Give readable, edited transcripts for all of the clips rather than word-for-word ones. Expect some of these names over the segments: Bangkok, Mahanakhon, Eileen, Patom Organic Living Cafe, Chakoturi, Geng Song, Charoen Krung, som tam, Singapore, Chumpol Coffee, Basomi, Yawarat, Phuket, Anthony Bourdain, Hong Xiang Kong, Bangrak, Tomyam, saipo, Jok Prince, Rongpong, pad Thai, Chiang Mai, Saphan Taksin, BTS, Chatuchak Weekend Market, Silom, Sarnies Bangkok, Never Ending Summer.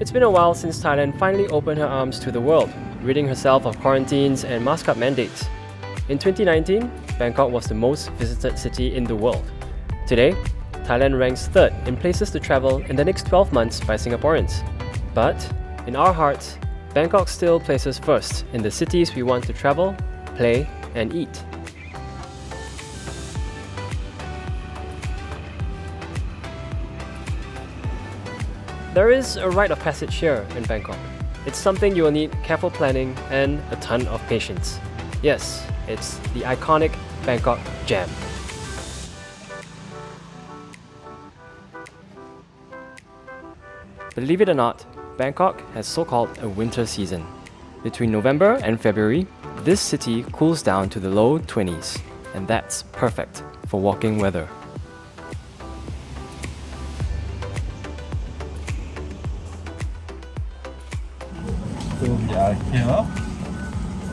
It's been a while since Thailand finally opened her arms to the world, ridding herself of quarantines and mask-up mandates. In 2019, Bangkok was the most visited city in the world. Today, Thailand ranks third in places to travel in the next 12 months by Singaporeans. But in our hearts, Bangkok still places first in the cities we want to travel, play, and eat. There is a rite of passage here in Bangkok. It's something you will need careful planning and a ton of patience. Yes, it's the iconic Bangkok Jam. Believe it or not, Bangkok has so-called a winter season. Between November and February, this city cools down to the low 20s, and that's perfect for walking weather. We are here.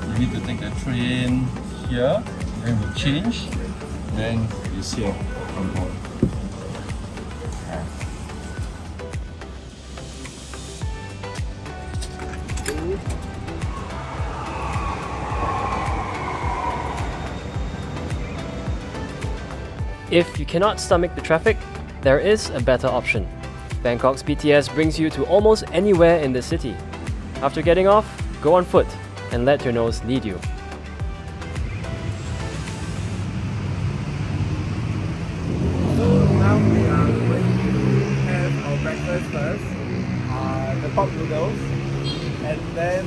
We need to take the train here, then we change, then it's here from home. If you cannot stomach the traffic, there is a better option. Bangkok's BTS brings you to almost anywhere in the city. After getting off, go on foot and let your nose lead you. So now we are going to have our breakfast first, the pork noodles, and then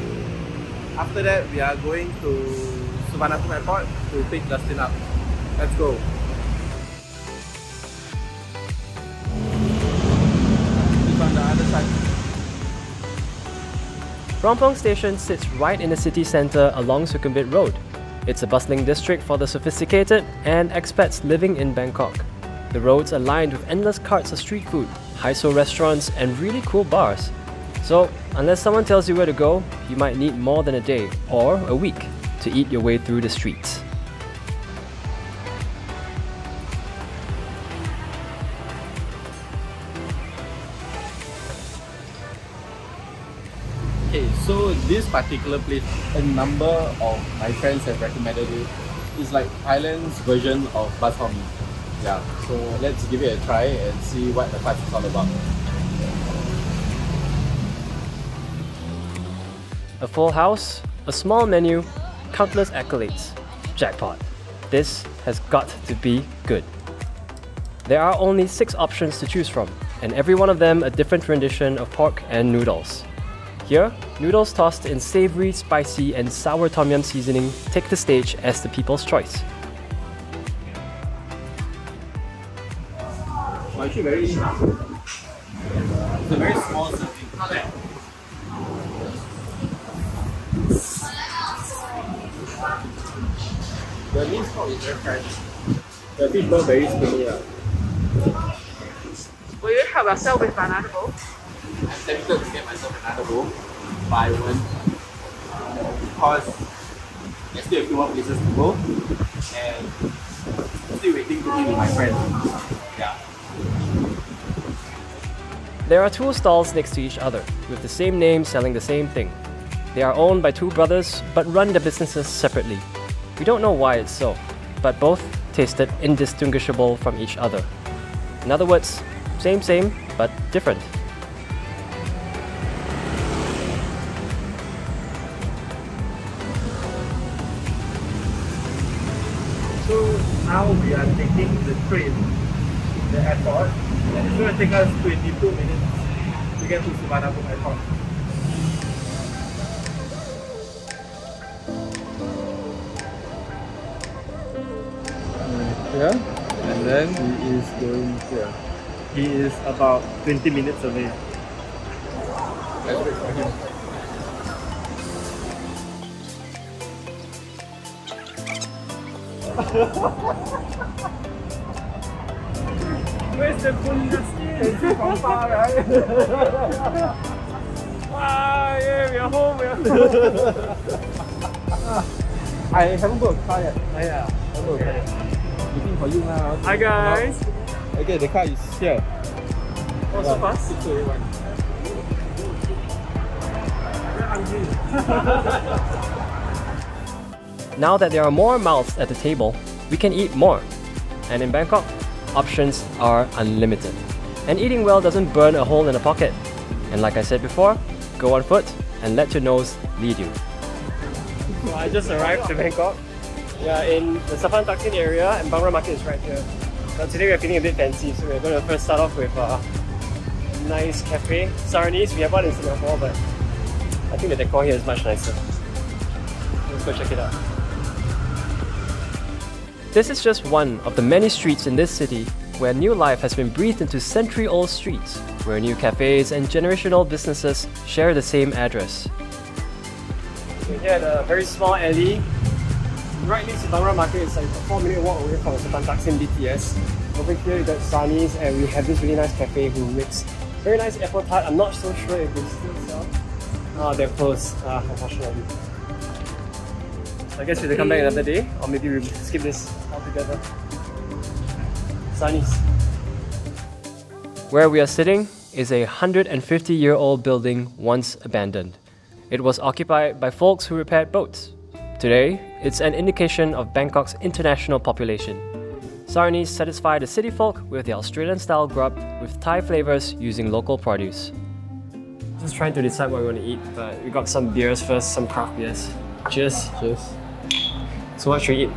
after that we are going to Suvarnabhumi Airport to pick Dustin up. Let's go! Rongpong Station sits right in the city centre along Sukhumvit Road. It's a bustling district for the sophisticated and expats living in Bangkok. The roads are lined with endless carts of street food, high-so restaurants and really cool bars. So, unless someone tells you where to go, you might need more than a day or a week to eat your way through the streets. So this particular place, a number of my friends have recommended it. It's like Thailand's version of Basomi. Yeah, so let's give it a try and see what the fuss is all about. A full house, a small menu, countless accolades. Jackpot. This has got to be good. There are only 6 options to choose from, and every one of them a different rendition of pork and noodles. Here, noodles tossed in savory, spicy and sour Tomyam seasoning take the stage as the people's choice. Actually very sharp. It's a very small serving. The meat stock is very fresh. The fish ball very skinny. Will you help yourself with banana bowl? I'm tempted to get myself another bowl, but I won't, because there's still a few more places to go, and I'm still waiting to meet with my friends. Yeah. There are 2 stalls next to each other, with the same name selling the same thing. They are owned by 2 brothers, but run their businesses separately. We don't know why it's so, but both tasted indistinguishable from each other. In other words, same, but different. Now we are taking the train to the airport, and it's going to take us 22 minutes to get to Suvarnabhumi Airport. Here, and then he is going here. He is about 20 minutes away. Let's wait for him. Where's the police? It's from far, right? Wow, yeah, we are home, I haven't got a car yet. Oh, yeah. Okay. Looking for you now. Hi, guys. Okay, the car is here. Oh, so fast? 681. Now that there are more mouths at the table, we can eat more. And in Bangkok, options are unlimited. And eating well doesn't burn a hole in the pocket. And like I said before, go on foot and let your nose lead you. Well, I just arrived to Bangkok. Yeah, in the Saphan Taksin area, and Bangrak market is right here. Now today we are feeling a bit fancy, so we're going to first start off with a nice cafe. Sarnies, we have one in Singapore, but I think the decor here is much nicer. Let's go check it out. This is just one of the many streets in this city where new life has been breathed into century-old streets, where new cafes and generational businesses share the same address. We're here at a very small alley. Right next to Bangrak Market, it's like a 4-minute walk away from Saphan Taksin BTS. Over here we got Sarnies, and we have this really nice cafe who makes very nice apple tart. I'm not so sure if they still sell. Oh, they're closed, unfortunately. I guess we'll come back another day, or maybe we'll skip this altogether. Sarnies. Where we are sitting is a 150-year-old building once abandoned. It was occupied by folks who repaired boats. Today, it's an indication of Bangkok's international population. Sarnies satisfy the city folk with their Australian-style grub with Thai flavours using local produce. Just trying to decide what we want to eat, but we got some beers first, some craft beers. Cheers! Cheers! So what should we eat?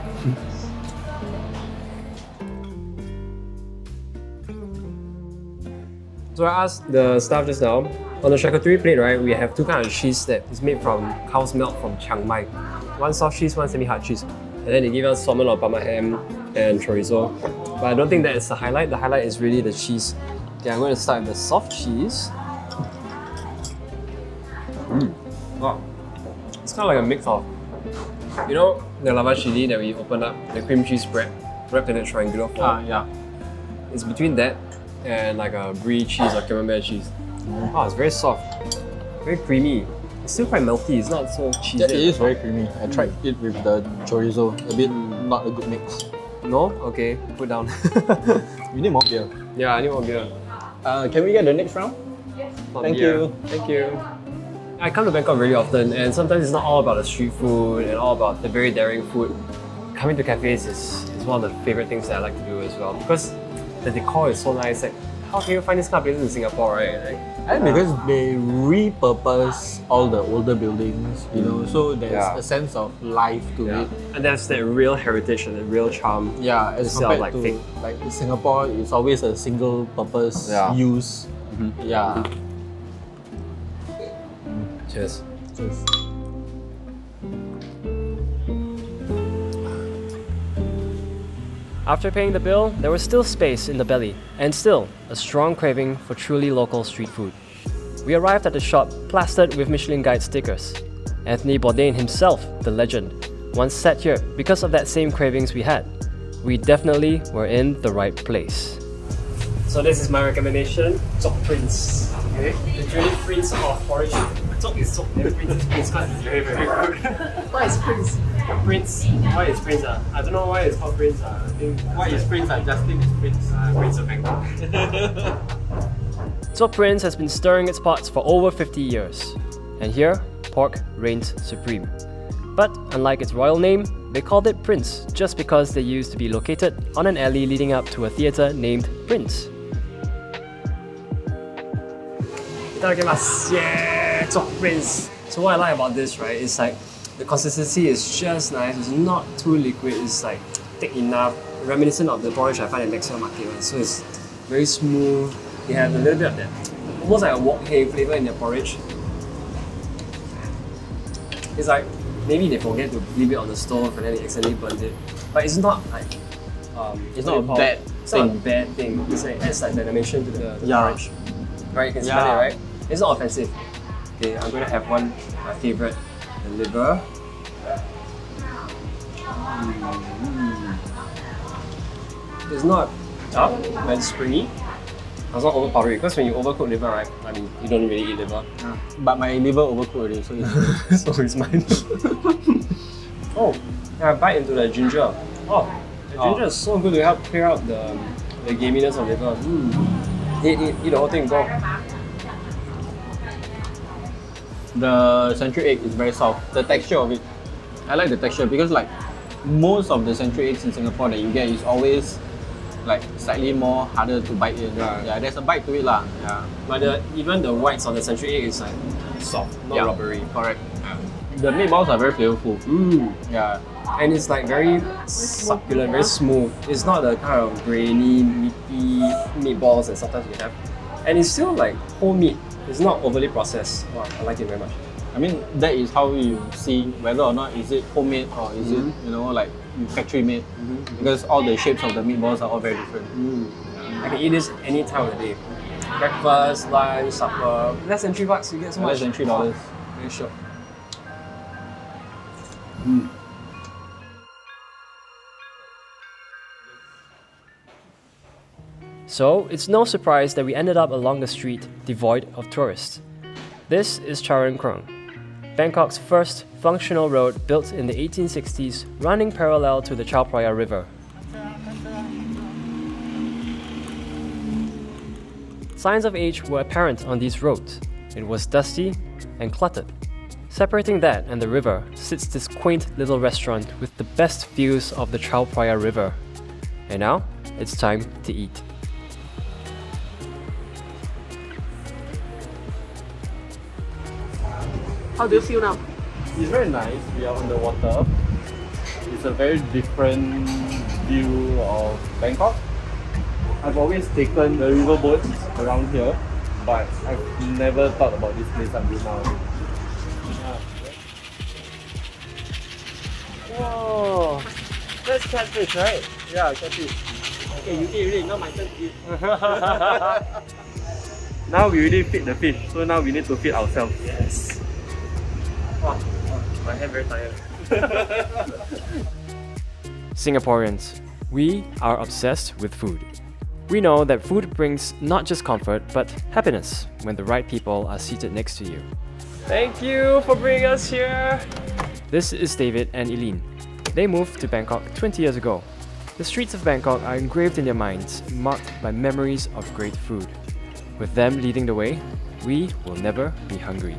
So I asked the staff just now, on the Chakoturi plate, right, we have two kinds of cheese that is made from cow's milk from Chiang Mai. One soft cheese, one semi-hard cheese. And then they give us salmon or parma ham and chorizo. But I don't think that is the highlight. The highlight is really the cheese. Okay, I'm going to start with the soft cheese. Wow. It's kind of like a mix of, you know, the lava chili that we opened up, the cream cheese bread wrapped in a triangular form. Yeah. It's between that and like a brie cheese or camembert cheese. Oh, it's very soft, very creamy. It's still quite melty, it's not so cheesy. Yeah, it is very creamy. I tried it with the chorizo, a bit not a good mix. No? Okay, put down. We need more beer. Yeah, I need more beer. Can we get the next round? Yes. Thank you. I come to Bangkok really often, and sometimes it's not all about the street food and all about the very daring food. Coming to cafes is one of the favourite things that I like to do as well, because the decor is so nice. Like, how can you find this kind of places in Singapore, right? And because they repurpose all the older buildings, you know, so there's a sense of life to it. And there's that real heritage and the real charm. Yeah, as compared like, to fake. Like in Singapore, it's always a single purpose use. Cheers. Cheers. After paying the bill, there was still space in the belly, and still a strong craving for truly local street food. We arrived at the shop plastered with Michelin Guide stickers. Anthony Bourdain himself, the legend, once sat here because of that same cravings we had. We definitely were in the right place. So this is my recommendation, Jok Prince. Okay? The really prince of porridge. Jok is Jok, and Prince is Prince because it's very, very good. Why is Prince? Prince. Why is Prince? I don't know why it's called Prince. I think why is Prince? I just think it's Prince. Prince of Bangkok. Jok Prince has been stirring its pots for over 50 years. And here, pork reigns supreme. But unlike its royal name, they called it Prince just because they used to be located on an alley leading up to a theatre named Prince. Itadakimasu! Yeah! Jok Prince! So what I like about this, right, is like the consistency is just nice, it's not too liquid, it's like thick enough, reminiscent of the porridge I find in Texas market, right? So it's very smooth, you have a little bit of that, almost like a wok hay flavour in the porridge. It's like, maybe they forget to leave it on the stove and then they accidentally burnt it, but it's not like, it's not a bad thing. It's not a bad thing, it's like, it adds like animation to the porridge. Right, you can smell it, right? It's not offensive. Okay, I'm going to have one, my favourite. The liver. It's not tough, but it's springy. It's not overpowering because when you overcook liver, right? I mean, you don't really eat liver. But my liver overcooked already, so it's, so it's mine. Oh, I bite into the ginger. Oh, the ginger is so good to help clear out the gaminess of liver. Eat the whole thing, go. The century egg is very soft. The texture of it, I like the texture because like most of the century eggs in Singapore that you get is always like slightly more harder to bite in. Yeah, yeah, there's a bite to it lah. Yeah, but the, even the whites on the century egg is like soft, not yeah, rubbery. Correct. Yeah. The meatballs are very flavorful. Mm. Yeah, and it's like very succulent, very smooth. It's not the kind of grainy, meaty meatballs that sometimes we have, and it's still like whole meat. It's not overly processed. Wow, I like it very much. I mean, that is how you see whether or not is it homemade or is mm-hmm, it, you know, like factory made. Mm-hmm. Because all the shapes of the meatballs are all very different. Mm. I can eat this any time of the day. Breakfast, lunch, supper. Less than $3, you get so much. Less than $3. Very sure. Mm. So, it's no surprise that we ended up along the street devoid of tourists. This is Charoen Krung, Bangkok's first functional road built in the 1860s running parallel to the Chao Phraya River. Signs of age were apparent on these roads. It was dusty and cluttered. Separating that and the river sits this quaint little restaurant with the best views of the Chao Phraya River. And now, it's time to eat. How do you feel now? It's very nice. We are on the water. It's a very different view of Bangkok. I've always taken the river boats around here, but I've never thought about this place until now. Whoa! That's catfish, right? Yeah, catfish. Okay, you eat already. Now my turn to eat. Now we already feed the fish, so now we need to feed ourselves. Yes. Oh, my hand very tired. Singaporeans, we are obsessed with food. We know that food brings not just comfort, but happiness when the right people are seated next to you. Thank you for bringing us here. This is David and Eileen. They moved to Bangkok 20 years ago. The streets of Bangkok are engraved in their minds, marked by memories of great food. With them leading the way, we will never be hungry.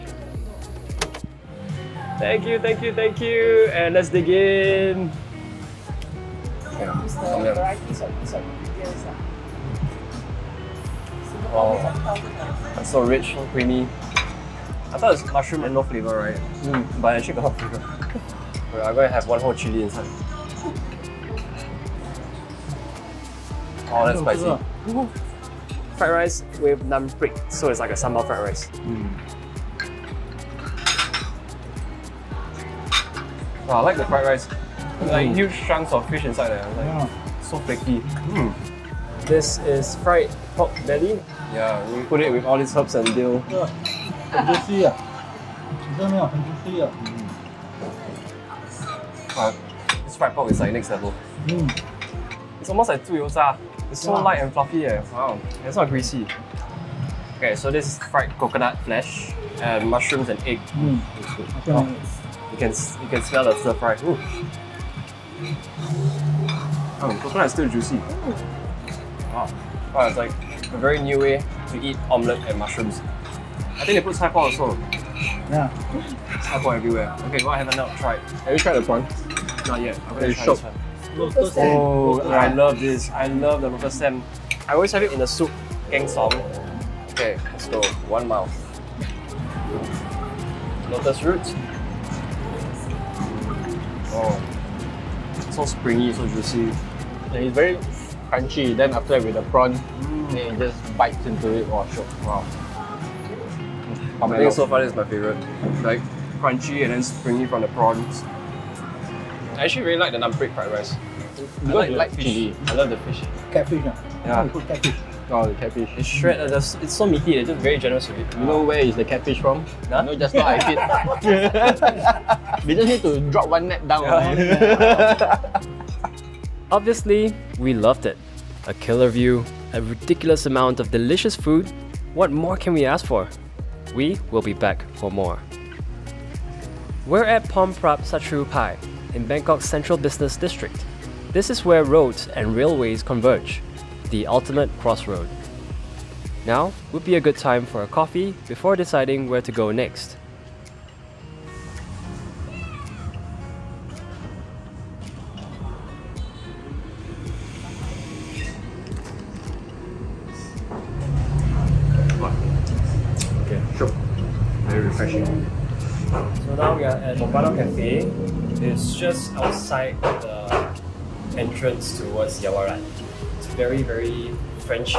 Thank you, thank you, thank you, and let's dig in. Wow, that's so rich, so creamy. I thought it's mushroom and no flavor, right? Mm. But actually got flavor. Well, I'm gonna have one whole chili inside. Oh, that's spicy. Fried rice with nam prik, so it's like a sambal fried rice. Mm. Wow, I like the fried rice. Like huge chunks of fish inside there. Like, so flaky. Mm. This is fried pork belly. Yeah, we put it with all these herbs and dill. Yeah. Juicy. This fried pork is like next level. Mm. It's almost like tuyo. It's so light and fluffy. Wow. It's not greasy. Okay, so this is fried coconut flesh and mushrooms and egg. Mm. That's good. Okay. Wow. You can smell the stir fry. Ooh. Oh, coconut is still juicy. Wow. Wow, it's like a very new way to eat omelette and mushrooms. I think they put saipo also. Yeah. Saipo everywhere. Okay, well, I haven't tried. Have you tried the prawn? Not yet. I'm going to try this one. Oh, I love this. I love the lotus stem. I always have it in the soup. Geng Song. Okay, let's go. 1 mouth. Lotus root. Oh, so springy, so juicy. And it's very crunchy. Then after that with the prawn, it just bites into it. Oh, sure. Wow. I think so far this is my favorite. Like crunchy and then springy from the prawns. I actually really like the nam prik fried rice. I like the fish. I love the fish. Catfish, yeah. Catfish. Oh, the catfish. It's shredded. It's so meaty. They're just very generous with it. You know where is the catfish from? Huh? No, just now I feed. We just need to drop one net down. Yeah. Obviously, we loved it. A killer view, a ridiculous amount of delicious food. What more can we ask for? We will be back for more. We're at Pomprap Satru Pai in Bangkok's central business district. This is where roads and railways converge, the ultimate crossroad. Now would be a good time for a coffee before deciding where to go next. very refreshing. So now we are at Pomprap Cafe. It's just outside the entrance towards Yawarat. It's very, very French,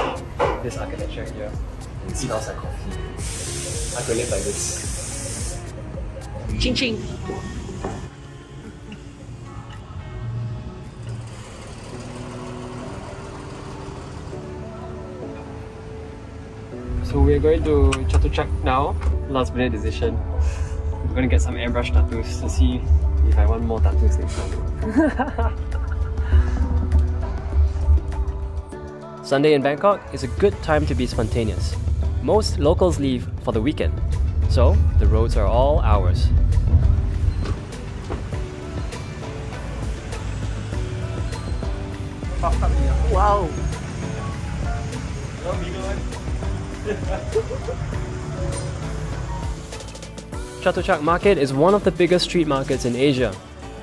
this architecture here. It smells like coffee. I could live like this. Ching ching! So we're going to Chatuchak now. Last minute decision. We're going to get some airbrush tattoos to see if I want more tattoos next time. Sunday in Bangkok is a good time to be spontaneous. Most locals leave for the weekend, so the roads are all ours. Wow! Chatuchak Market is one of the biggest street markets in Asia.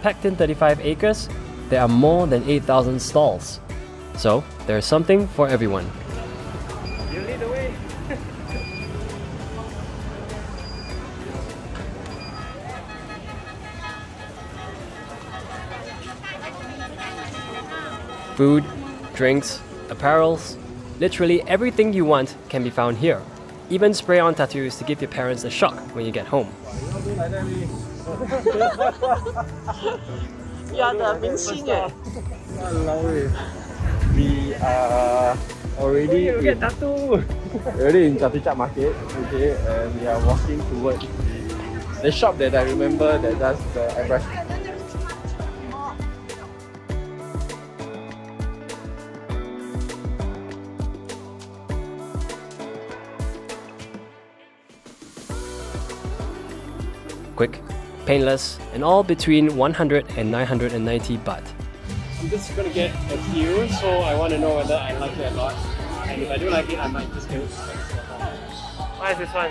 Packed in 35 acres, there are more than 8,000 stalls. So, there's something for everyone. You lead the way! Food, drinks, apparels, literally everything you want can be found here. Even spray-on tattoos to give your parents a shock when you get home. We are already in Chatuchak Market, okay, and we are walking towards the shop that I remember that does the airbrush. Quick, painless, and all between 100 and 990 baht. I'm just going to get a few, so I want to know whether I like it or not. And if I do like it, I might just get it. Why is this one?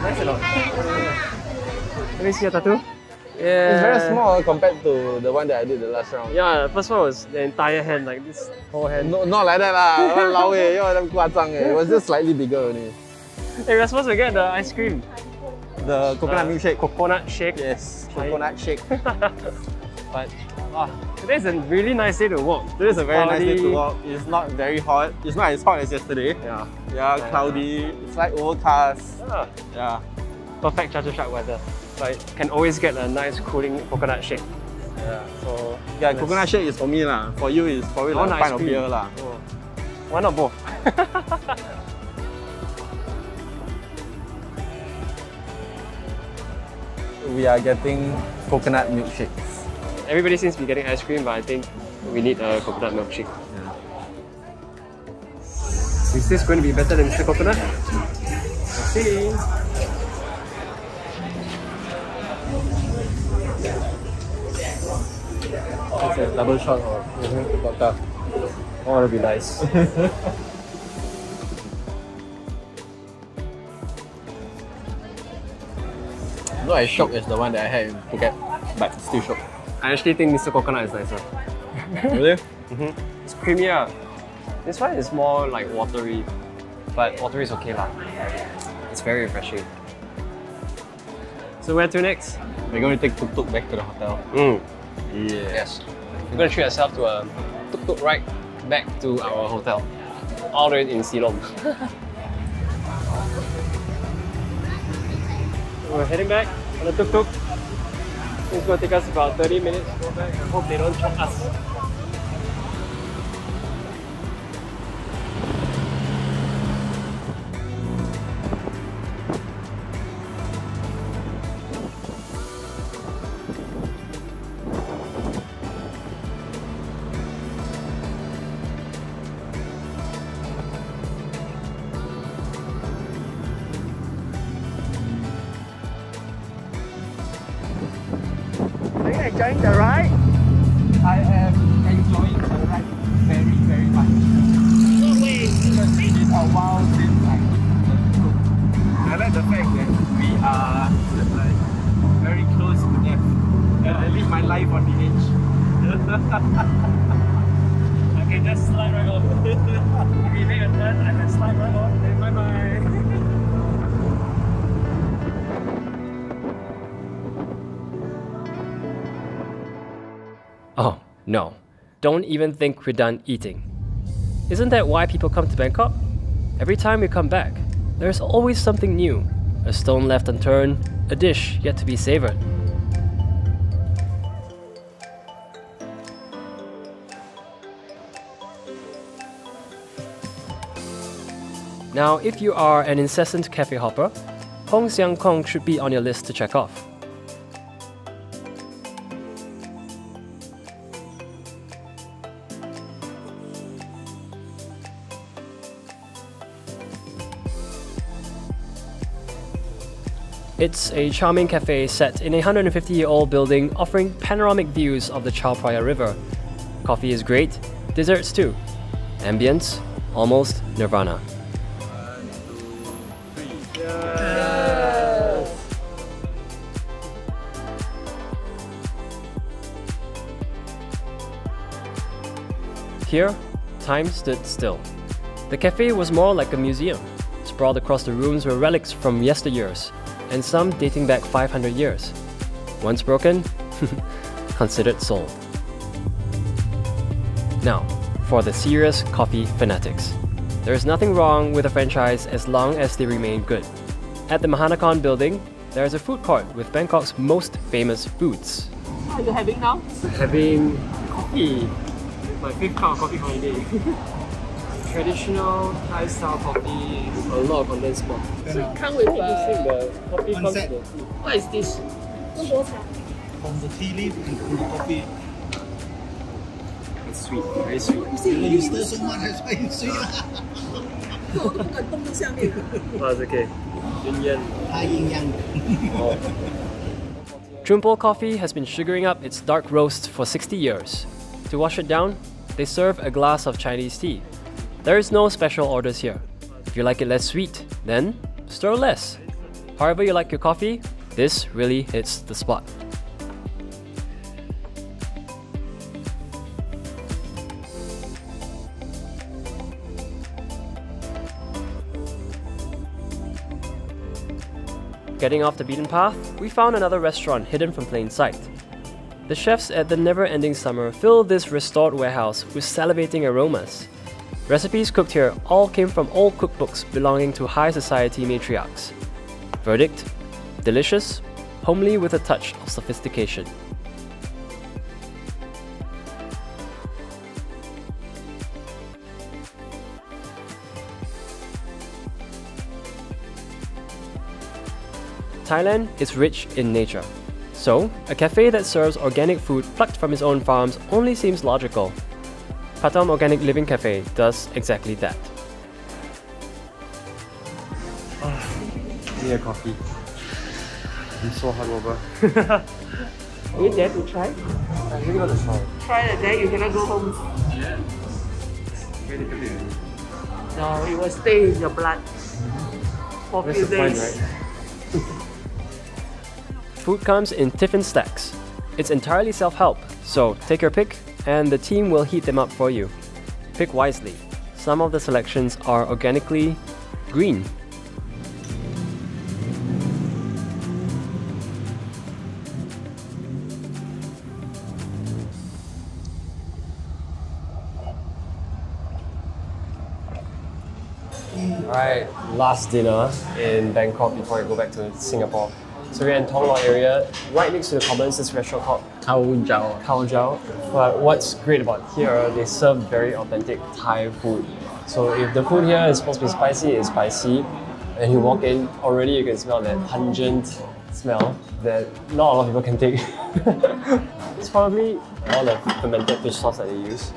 Thanks a lot. Let me see your tattoo. Yeah. It's very small compared to the one that I did the last round. Yeah, the first one was the entire hand, like this whole hand. No, not like that lah. It was just slightly bigger only. Hey, we're supposed to get the ice cream. The coconut milkshake. Coconut shake. Yes, coconut shake. But today's a really nice day to walk. Today's a very cloudy. Nice day to walk. It's not very hot. It's not as hot as yesterday. Yeah. Yeah, cloudy. It's like overcast. Yeah. Yeah. Perfect Chatuchak weather. Like, can always get a nice cooling coconut shake. Yeah, so... Yeah, coconut shake is for me lah. For you is probably like a pint of beer lah. Oh. Why not both? We are getting coconut milkshakes. Everybody seems to be getting ice cream, but I think we need a coconut milkshake. Yeah. Is this going to be better than Mr. Coconut? Let's see. It's a double shot of vodka. Oh, that'll be nice. Not as shocked as the one that I had in Phuket, but still shocked. I actually think Mr. Coconut is nicer. Really? Mm-hmm. It's creamier. This one is more like watery, but watery is okay lah. It's very refreshing. So where to next? We're going to take tuk-tuk back to the hotel. Mm. Yes. We're going to treat ourselves to a tuk-tuk ride back to our hotel. All the way in Silom. We're heading back on the tuk-tuk. It's going to take us about 30 minutes to go back. I hope they don't choke us. Enjoying the ride? I am enjoying the ride very, very much. Okay, just slide right off. Okay, make a turn and then slide right off. Okay, bye bye. Oh, no. Don't even think we're done eating. Isn't that why people come to Bangkok? Every time we come back, there's always something new. A stone left unturned, a dish yet to be savoured. Now, if you are an incessant cafe hopper, Hong Xiang Kong should be on your list to check off. It's a charming cafe set in a 150-year-old building offering panoramic views of the Chao Phraya River. Coffee is great, desserts too. Ambience, almost nirvana. 1, 2, 3. Yes! Here, time stood still. The cafe was more like a museum. Sprawled across the rooms were relics from yesteryears, and some dating back 500 years. Once broken, considered sold. Now, for the serious coffee fanatics. There is nothing wrong with a franchise as long as they remain good. At the Mahanakhon building, there is a food court with Bangkok's most famous foods. What are you having now? Having coffee. My 5th cup of coffee holiday. Traditional Thai style coffee, a lot of condensed milk. So it comes with the coffee comes with the food. What is this? From the tea leaf and from the coffee. It's sweet, very sweet. You stir so much, that's why it's sweet. Oh, it's okay. Yin Yang. Ah, Yin Yang. Chumpol Coffee has been sugaring up its dark roast for 60 years. To wash it down, they serve a glass of Chinese tea. There is no special orders here. If you like it less sweet, then stir less. However you like your coffee, this really hits the spot. Getting off the beaten path, we found another restaurant hidden from plain sight. The chefs at the Never Ending Summer fill this restored warehouse with salivating aromas. Recipes cooked here all came from old cookbooks belonging to high society matriarchs. Verdict? Delicious, homely with a touch of sophistication. Thailand is rich in nature. So, a cafe that serves organic food plucked from its own farms only seems logical. Patom Organic Living Cafe does exactly that. Give me a coffee. I'm so hungover. You dare to try? I really want to try. Try it there, you cannot go home. Yeah. Wait a minute. No, it will stay in your blood for a few days. Right? Food comes in tiffin stacks. It's entirely self-help, so take your pick, and the team will heat them up for you. Pick wisely. Some of the selections are organically green. Alright, last dinner in Bangkok before I go back to Singapore. So we're in Thong Lo area, right next to the commons, this restaurant called Khao Jiao. Khao Jiao. But what's great about here, they serve very authentic Thai food. So if the food here is supposed to be spicy, it's spicy. And you walk in, already you can smell that pungent smell that not a lot of people can take. It's probably all the fermented fish sauce that they use.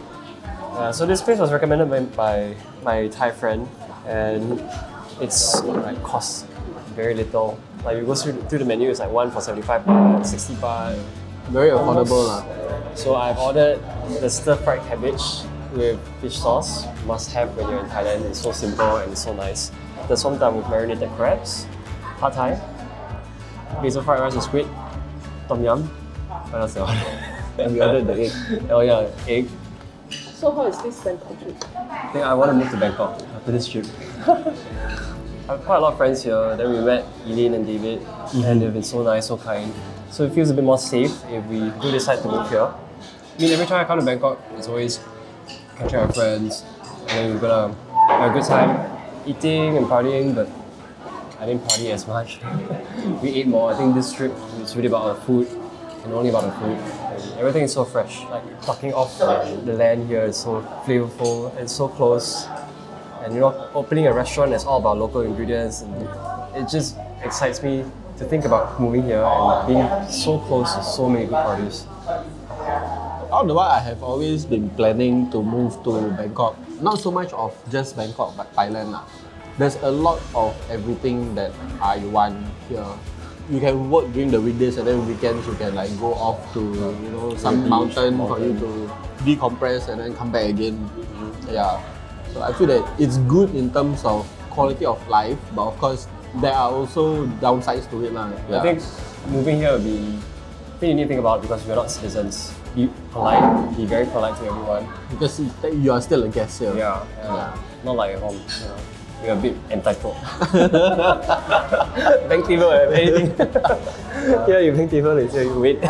So this place was recommended by my Thai friend, and it's like cost very little. Like you go through the menu, it's like one for 75 baht, 60 baht. Very affordable lah. So I've ordered the stir-fried cabbage with fish sauce. Must have when you're in Thailand, it's so simple and it's so nice. The som tam with marinated crabs, pad thai, basil fried rice with squid, Tomyam. What else do I order? and we ordered the egg. Oh yeah, egg. So how is this Bangkok trip? I think I want to move to Bangkok after this trip. I have quite a lot of friends here. Then we met Eileen and David, and they've been so nice, so kind. So it feels a bit more safe if we do decide to move here. I mean, every time I come to Bangkok, it's always catching our friends, and then we're gonna have a good time eating and partying, but I didn't party as much. We ate more. I think this trip is really about our food and only about the food. And everything is so fresh. Like plucking off the land here is so flavorful and so close. And you know, opening a restaurant is all about local ingredients, and it just excites me to think about moving here and being so close to so many good parties. All the while, I have always been planning to move to Bangkok. Not so much of just Bangkok, but Thailand. There's a lot of everything that I want here. You can work during the weekdays, and then weekends you can like go off to, you know, some mountain for you to decompress and then come back again. Yeah. So I feel that it's good in terms of quality of life, but of course there are also downsides to it. Yeah. I think moving here would be, I think you need to think about, because we're not citizens. Be polite, be very polite to everyone. Because you are still a guest here. Yeah. Not like at home. Yeah. We're a bit entitled. Bank table, anything. Yeah, you bank table, they say you wait.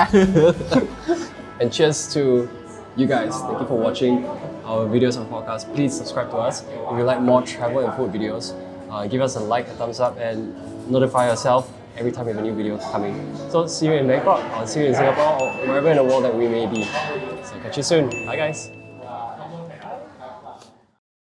And cheers to you guys. Thank you for watching our videos and podcasts. Please subscribe to us. If you like more travel and food videos, give us a like, a thumbs up, and notify yourself every time we have a new video coming. So see you in Bangkok, or see you in Singapore, or wherever in the world that we may be. So catch you soon. Bye guys.